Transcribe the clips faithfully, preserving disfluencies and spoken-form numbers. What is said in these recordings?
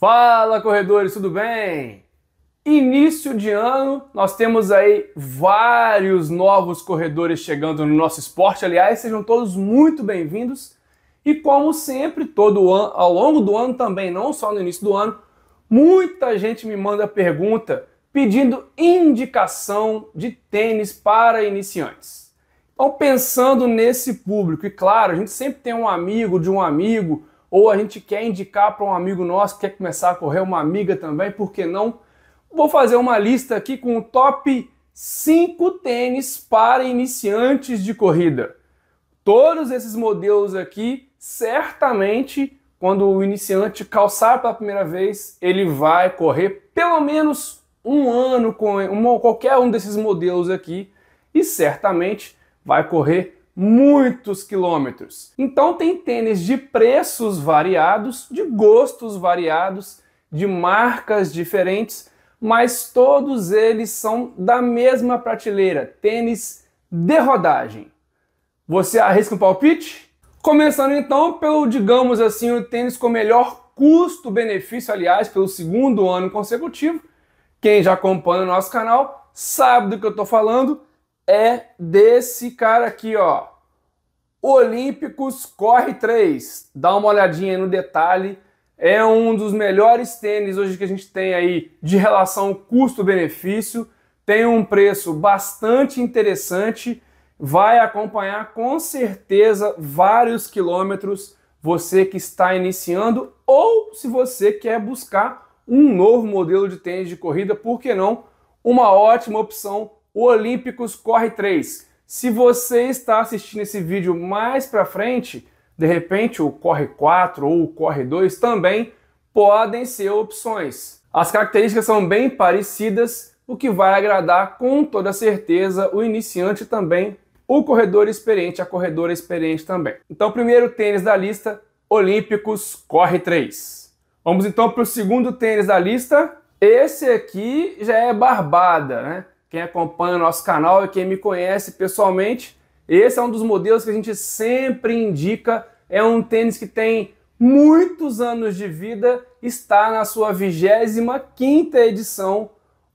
Fala, corredores, tudo bem? Início de ano, nós temos aí vários novos corredores chegando no nosso esporte. Aliás, sejam todos muito bem-vindos. E como sempre, todo ano, ao longo do ano também, não só no início do ano, muita gente me manda pergunta pedindo indicação de tênis para iniciantes. Então, pensando nesse público, e claro, a gente sempre tem um amigo de um amigo, ou a gente quer indicar para um amigo nosso que quer começar a correr, uma amiga também, por que não? Vou fazer uma lista aqui com o top cinco tênis para iniciantes de corrida. Todos esses modelos aqui, certamente, quando o iniciante calçar pela primeira vez, ele vai correr pelo menos um ano com uma, qualquer um desses modelos aqui e certamente vai correr muitos quilômetros. Então tem tênis de preços variados, de gostos variados, de marcas diferentes, mas todos eles são da mesma prateleira, tênis de rodagem. Você arrisca um palpite? Começando então pelo, digamos assim, o tênis com melhor custo-benefício, aliás, pelo segundo ano consecutivo. Quem já acompanha o nosso canal sabe do que eu estou falando. É desse cara aqui, ó, Olympikus Corre três. Dá uma olhadinha no detalhe. É um dos melhores tênis hoje que a gente tem aí de relação custo-benefício. Tem um preço bastante interessante. Vai acompanhar com certeza vários quilômetros. Você que está iniciando ou se você quer buscar um novo modelo de tênis de corrida, por que não? Uma ótima opção. O Olympikus Corre três. Se você está assistindo esse vídeo mais para frente, de repente o Corre quatro ou o Corre dois também podem ser opções. As características são bem parecidas, o que vai agradar com toda certeza o iniciante também, o corredor experiente, a corredora experiente também. Então, primeiro tênis da lista, Olympikus Corre três. Vamos então para o segundo tênis da lista. Esse aqui já é barbada, né? Quem acompanha o nosso canal e quem me conhece pessoalmente, esse é um dos modelos que a gente sempre indica. É um tênis que tem muitos anos de vida, está na sua vigésima quinta edição,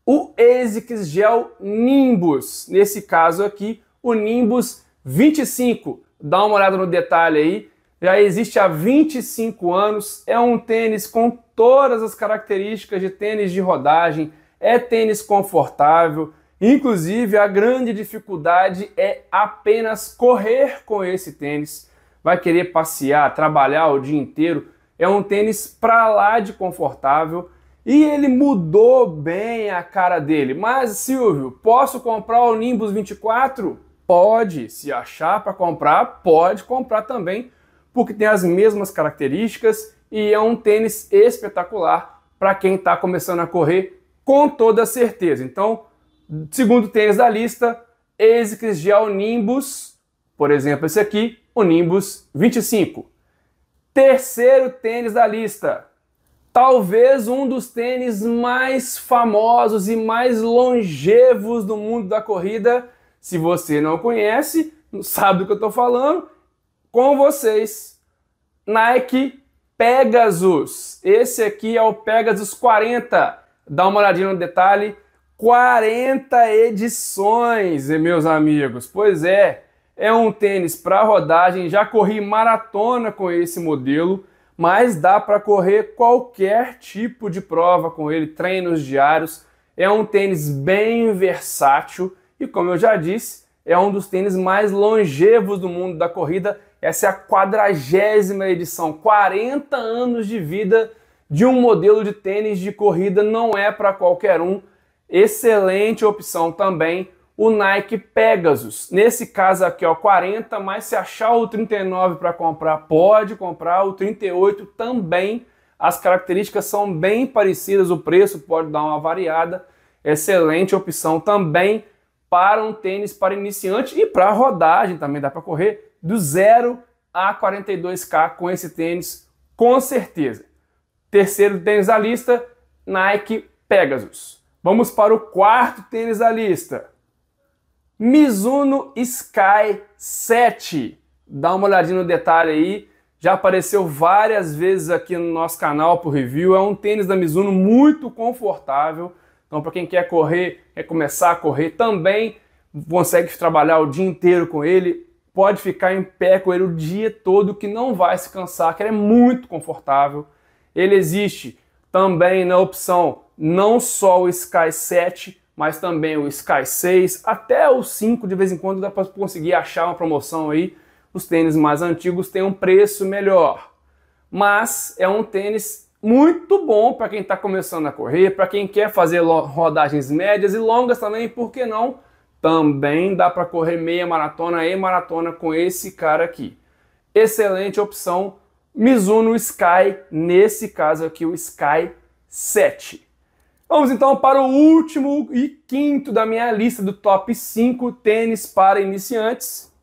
o Asics Gel Nimbus. Nesse caso aqui, o Nimbus vinte e cinco. Dá uma olhada no detalhe aí. Já existe há vinte e cinco anos. É um tênis com todas as características de tênis de rodagem. É tênis confortável. Inclusive, a grande dificuldade é apenas correr com esse tênis. Vai querer passear, trabalhar o dia inteiro. É um tênis pra lá de confortável. E ele mudou bem a cara dele. Mas, Silvio, posso comprar o Nimbus vinte e quatro? Pode. Se achar para comprar, pode comprar também. Porque tem as mesmas características. E é um tênis espetacular para quem está começando a correr, com toda certeza. Então, segundo tênis da lista, Asics Gel Nimbus, por exemplo, esse aqui, o Nimbus vinte e cinco. Terceiro tênis da lista, talvez um dos tênis mais famosos e mais longevos do mundo da corrida. Se você não conhece, não sabe do que eu estou falando, com vocês, Nike Pegasus. Esse aqui é o Pegasus quarenta. Dá uma olhadinha no detalhe, quarenta edições, meus amigos. Pois é, é um tênis para rodagem, já corri maratona com esse modelo, mas dá para correr qualquer tipo de prova com ele, treinos diários. É um tênis bem versátil e, como eu já disse, é um dos tênis mais longevos do mundo da corrida. Essa é a quadragésima edição, quarenta anos de vida de um modelo de tênis de corrida, não é para qualquer um. Excelente opção também, o Nike Pegasus. Nesse caso aqui, ó, quarenta, mas se achar o trinta e nove para comprar, pode comprar. O trinta e oito também, as características são bem parecidas, o preço pode dar uma variada. Excelente opção também para um tênis para iniciante e para rodagem também, dá para correr do zero a quarenta e dois K com esse tênis, com certeza. Terceiro tênis da lista, Nike Pegasus. Vamos para o quarto tênis da lista. Mizuno Sky sete. Dá uma olhadinha no detalhe aí. já apareceu várias vezes aqui no nosso canal por review. É um tênis da Mizuno muito confortável. Então, para quem quer correr, quer começar a correr também, consegue trabalhar o dia inteiro com ele, pode ficar em pé com ele o dia todo, que não vai se cansar, que ele é muito confortável. Ele existe também na opção não só o Sky sete, mas também o Sky seis, até o cinco, de vez em quando dá para conseguir achar uma promoção aí. Os tênis mais antigos têm um preço melhor, mas é um tênis muito bom para quem está começando a correr, para quem quer fazer rodagens médias e longas também, por que não? Também dá para correr meia maratona e maratona com esse cara aqui. Excelente opção, Mizuno Sky, nesse caso aqui o Sky sete. Vamos então para o último e quinto da minha lista do top cinco tênis para iniciantes.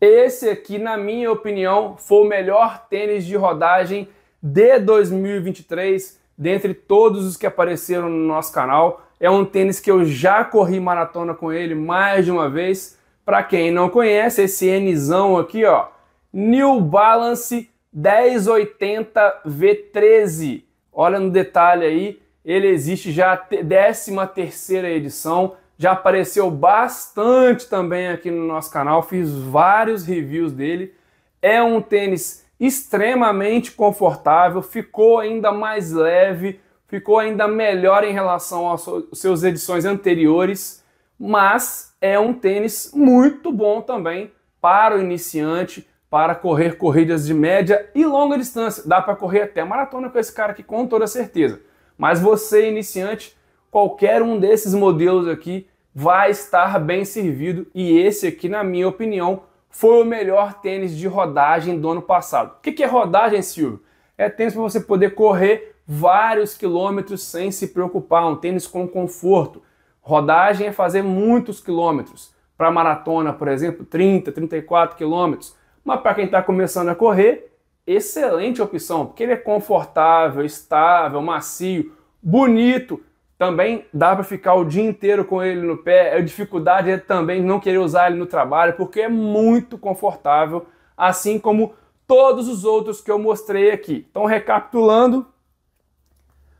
Esse aqui, na minha opinião, foi o melhor tênis de rodagem de dois mil e vinte e três, dentre todos os que apareceram no nosso canal. É um tênis que eu já corri maratona com ele mais de uma vez. Para quem não conhece, esse Nzão aqui, ó, New Balance mil e oitenta V treze. Olha no detalhe aí. Ele existe já a décima terceira edição, já apareceu bastante também aqui no nosso canal, fiz vários reviews dele. É um tênis extremamente confortável, ficou ainda mais leve, ficou ainda melhor em relação às suas edições anteriores, mas é um tênis muito bom também para o iniciante, para correr corridas de média e longa distância. Dá para correr até maratona com esse cara aqui, com toda certeza. Mas você, iniciante, qualquer um desses modelos aqui vai estar bem servido. E esse aqui, na minha opinião, foi o melhor tênis de rodagem do ano passado. O que é rodagem, Silvio? É tênis para você poder correr vários quilômetros sem se preocupar, um tênis com conforto. Rodagem é fazer muitos quilômetros. Para maratona, por exemplo, trinta, trinta e quatro quilômetros. Mas para quem está começando a correr, excelente opção, porque ele é confortável, estável, macio, bonito. Também dá para ficar o dia inteiro com ele no pé. A dificuldade é também não querer usar ele no trabalho, porque é muito confortável, assim como todos os outros que eu mostrei aqui. Então, recapitulando.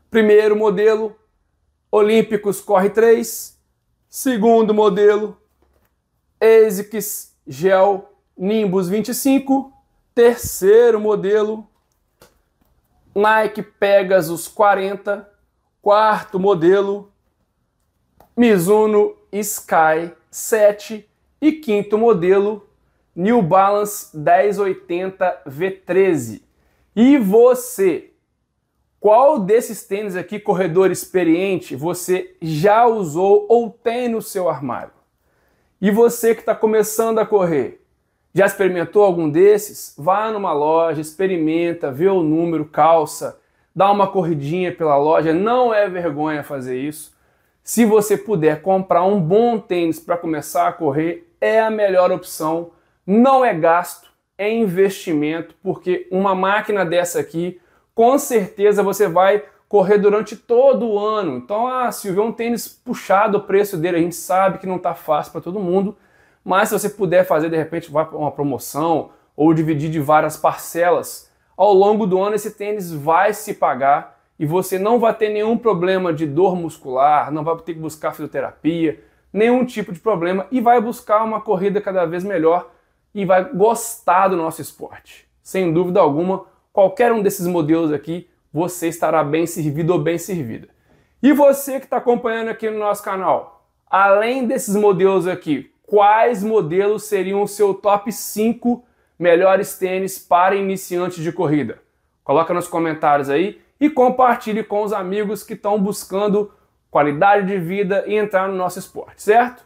Primeiro modelo, Olympikus Corre três. Segundo modelo, Asics Gel Nimbus vinte e cinco. Terceiro modelo, Nike Pegasus quarenta. Quarto modelo, Mizuno Sky sete. E quinto modelo, New Balance mil e oitenta V treze. E você? Qual desses tênis aqui, corredor experiente, você já usou ou tem no seu armário? E você que está começando a correr? Já experimentou algum desses? Vá numa loja, experimenta, vê o número, calça, dá uma corridinha pela loja, não é vergonha fazer isso. Se você puder comprar um bom tênis para começar a correr, é a melhor opção. Não é gasto, é investimento, porque uma máquina dessa aqui, com certeza você vai correr durante todo o ano. Então, ah, Silvio, um tênis puxado, o preço dele, a gente sabe que não está fácil para todo mundo. Mas se você puder fazer, de repente, uma promoção ou dividir de várias parcelas, ao longo do ano esse tênis vai se pagar e você não vai ter nenhum problema de dor muscular, não vai ter que buscar fisioterapia, nenhum tipo de problema, e vai buscar uma corrida cada vez melhor e vai gostar do nosso esporte. Sem dúvida alguma, qualquer um desses modelos aqui, você estará bem servido ou bem servida. E você que está acompanhando aqui no nosso canal, além desses modelos aqui, quais modelos seriam o seu top cinco melhores tênis para iniciantes de corrida? Coloca nos comentários aí e compartilhe com os amigos que estão buscando qualidade de vida e entrar no nosso esporte, certo?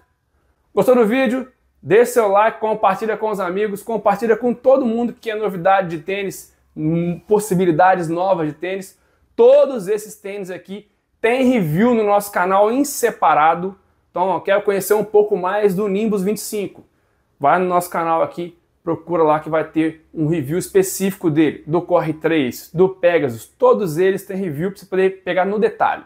Gostou do vídeo? Deixe seu like, compartilha com os amigos, compartilha com todo mundo que quer novidade de tênis, possibilidades novas de tênis. Todos esses tênis aqui tem review no nosso canal em separado. Então, eu quero conhecer um pouco mais do Nimbus vinte e cinco. Vai no nosso canal aqui, procura lá que vai ter um review específico dele, do Corre três, do Pegasus. Todos eles têm review para você poder pegar no detalhe.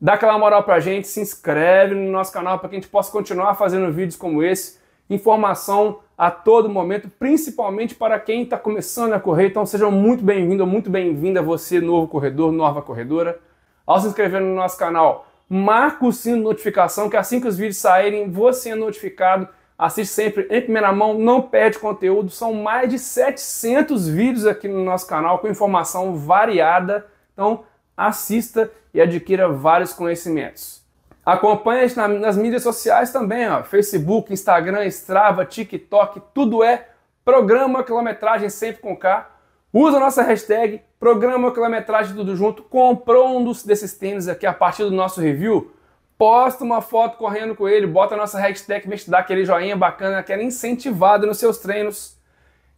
Dá aquela moral pra gente, se inscreve no nosso canal para que a gente possa continuar fazendo vídeos como esse. Informação a todo momento, principalmente para quem está começando a correr. Então sejam muito bem-vindos, muito bem-vinda você, novo corredor, nova corredora. Ao se inscrever no nosso canal, marca o sino de notificação, que assim que os vídeos saírem, você é notificado. Assiste sempre em primeira mão, não perde conteúdo. São mais de setecentos vídeos aqui no nosso canal, com informação variada. Então assista e adquira vários conhecimentos. Acompanhe a gente nas mídias sociais também, ó. Facebook, Instagram, Strava, TikTok, tudo é Programa Quilometragem sempre com K. Usa a nossa hashtag Programa Quilometragem Tudo Junto. Comprou um dos, desses tênis aqui a partir do nosso review, posta uma foto correndo com ele, bota a nossa hashtag, vai te dar aquele joinha bacana, aquela incentivada nos seus treinos.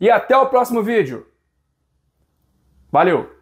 E até o próximo vídeo. Valeu!